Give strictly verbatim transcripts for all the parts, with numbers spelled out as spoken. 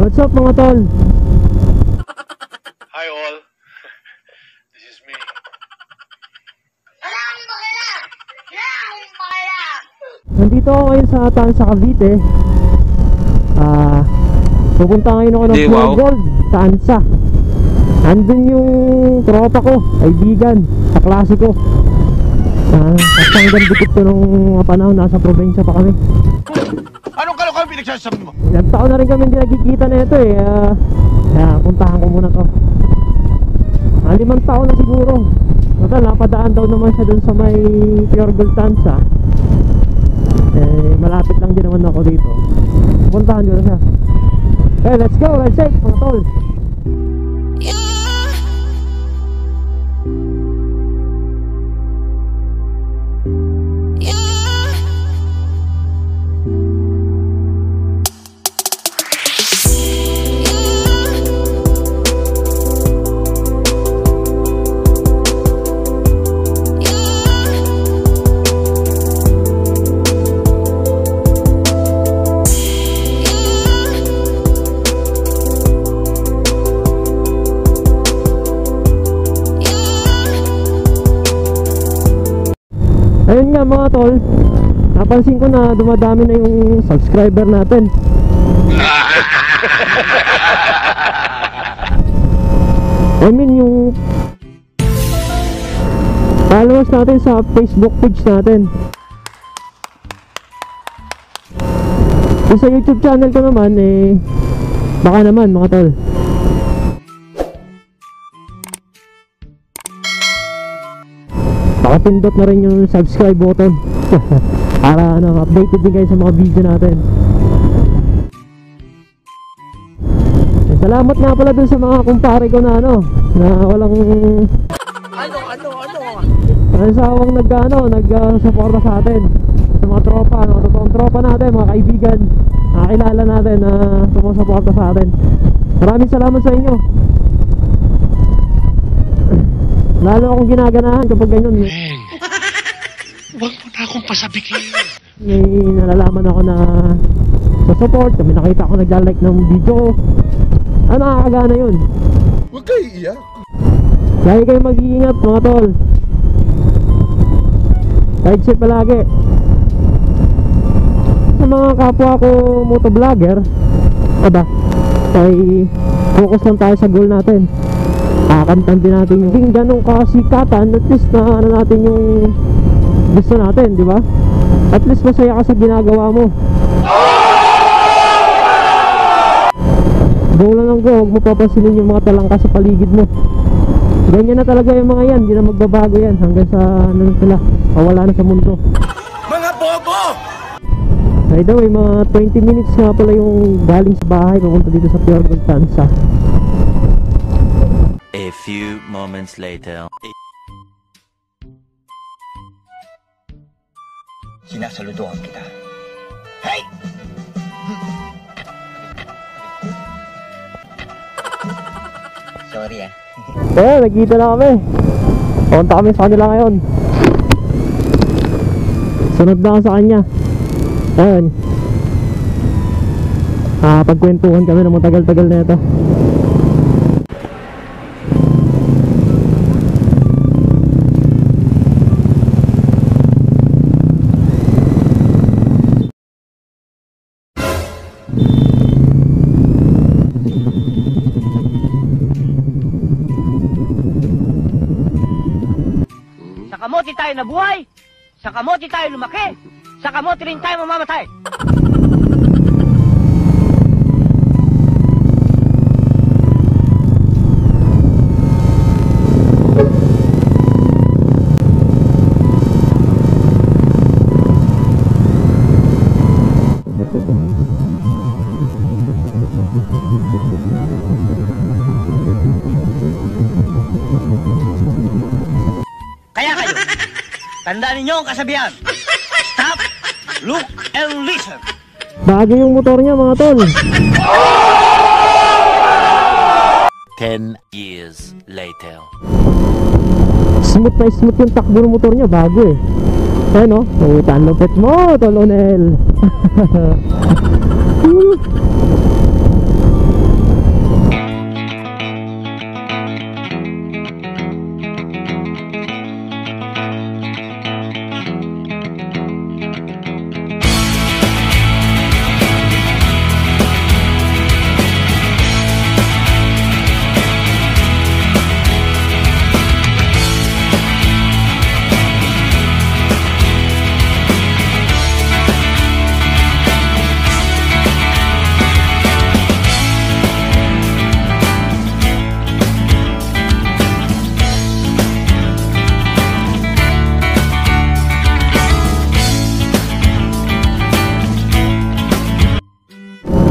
What's up mga tol? Hi all, this is me. Alam mo kaya? Alam mo kaya? Nandito ako ngayon sa Atan sa Cavite. Ah, pupunta ngayon ako ng Pure wow. Gold sa Ansa. Andun yung tropa ko, kaibigan, sa klase ko. Ah, at hanggang dikit ko nung panahon, nasa probinsya pa kami. Anong kalokohan pinagsasabi mo? Ilang taon na rin kami hindi nagkikita na ito eh. Uh, yeah, puntahan ko muna to. Ah, limang taon na siguro. Basta napadaan daw naman siya dun sa may Pure Gold Tansa. Eh, malapit lang din naman ako dito. Puntahan ko na siya. Eh, let's go, let's check mga tol. Ayun nga mga tol, napansin ko na dumadami na yung subscriber natin. I mean yung followers natin sa Facebook page natin. E sa YouTube channel ko naman eh, baka naman mga tol. Pakapindot na rin yung subscribe button para ano, updated din kayo sa mga video natin. Salamat nga pala dun sa mga kumpare ko na ano, na walang ano ano ano ang sawang nag ano, nag uh, supporta sa atin, sa mga tropa, mga totoong tropa natin, mga kaibigan, nakakilala natin na uh, sumusuporta sa atin. Maraming salamat sa inyo. Lalo akong ginaganahan kapag ganyan. Dang! Huwag mo na akong pasabikin. May nalalaman ako na sa support, kami nakita ako nagla-like ng video. Ano nakakagana yun? Huwag kayo iiyak. Lagi kayong mag-iingat mga tol. Kahit siya palagi. Sa mga kapwa ko motovlogger, aba, ay focus lang tayo sa goal natin. Kakantan din natin yung ganong kasikatan. At least na ano natin yung gusto natin, di ba? At least masaya ka sa ginagawa mo. Go lang lang ko, huwag mo papasinin yung mga talangka sa paligid mo. Ganyan na talaga yung mga yan, hindi na magbabago yan. Hanggang sa ano sila, kawala na sa mundo. Mga bobo! By the way, mga twenty minutes nga pala yung galing sa bahay papunta dito sa Pure Gold Tansa. A few moments later. Sinasaludoan kita. Hey! Sorry ah. Eh, nagkita na kami. Punta kami sa kanila ngayon. Sunod na ako sa kanya. Ayun. Ah, pagkwentuhan kami ng matagal-tagal na ito. Sa kamote tayo nabuhay, sa kamote tayo lumaki, sa kamote rin tayo mamamatay. Tandaan ninyo ang kasabihan. Stop, look, and listen. Bago yung motor niya mga tol. ten years later. Smooth na smooth yung takbo ng motor niya, bago eh. Ayun o, nawitan lupit mo, Tolonel.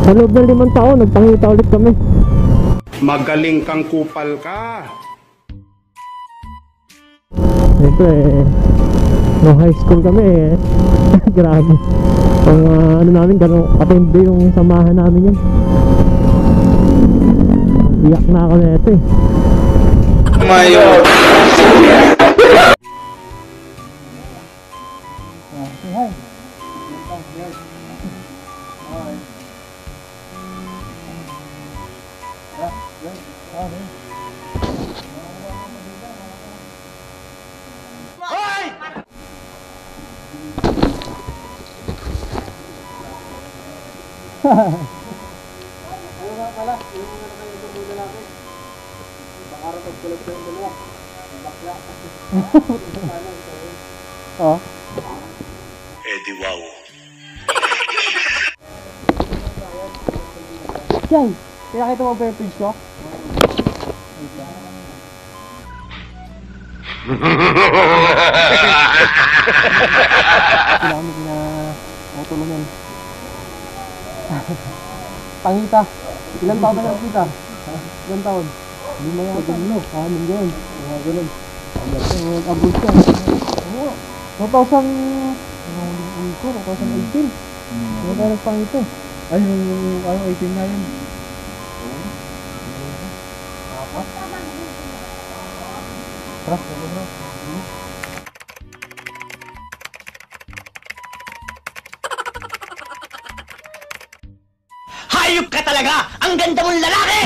Sa loob ng limang taon, nagpangita ulit kami. Magaling kang kupal ka. Siyempre, no high school kami eh. Grabe. Ang uh, ano namin, gano'ng katindi yung samahan namin yan. Iyak na ako na ito eh. Mayor! Ano nga pala, yung nga naman yung tubo na namin. Baka rin pagkulag ko yung dalawa. Bakla. Oo. Eh di wow. Jay, pinakita mo ba yung page ko? Pinamit na matulungan. Pangita. Ilang taon ba lang kita? Ilang taon? Lima yan. Ganun o. Kahanin ganun. Ganun. Abroad ka. Oo. two thousand... two thousand eighteen. Ano tayo nagpangita? Ay, ano eighteen na yun. Apat. Tras. Tras. Ayup ka talaga! Ang ganda mong lalaki!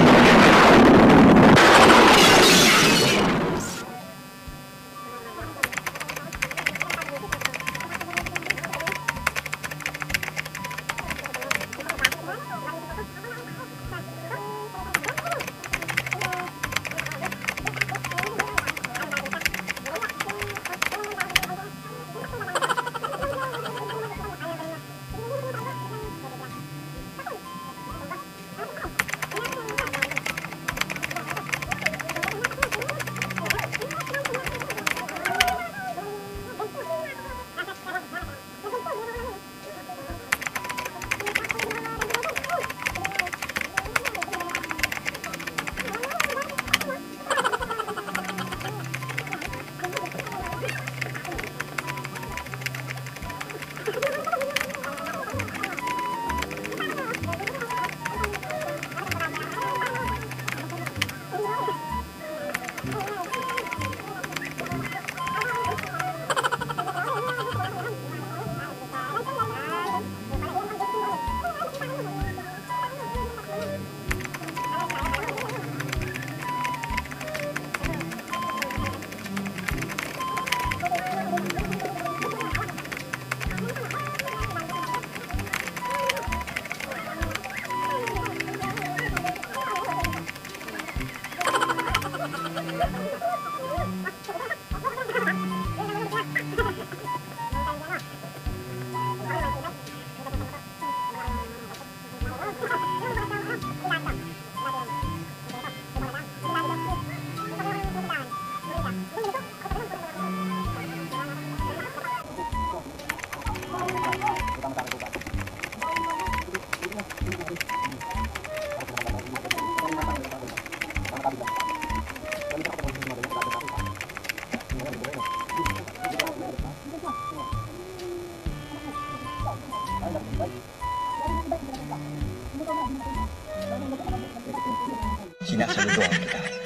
Sinasaludoan kita.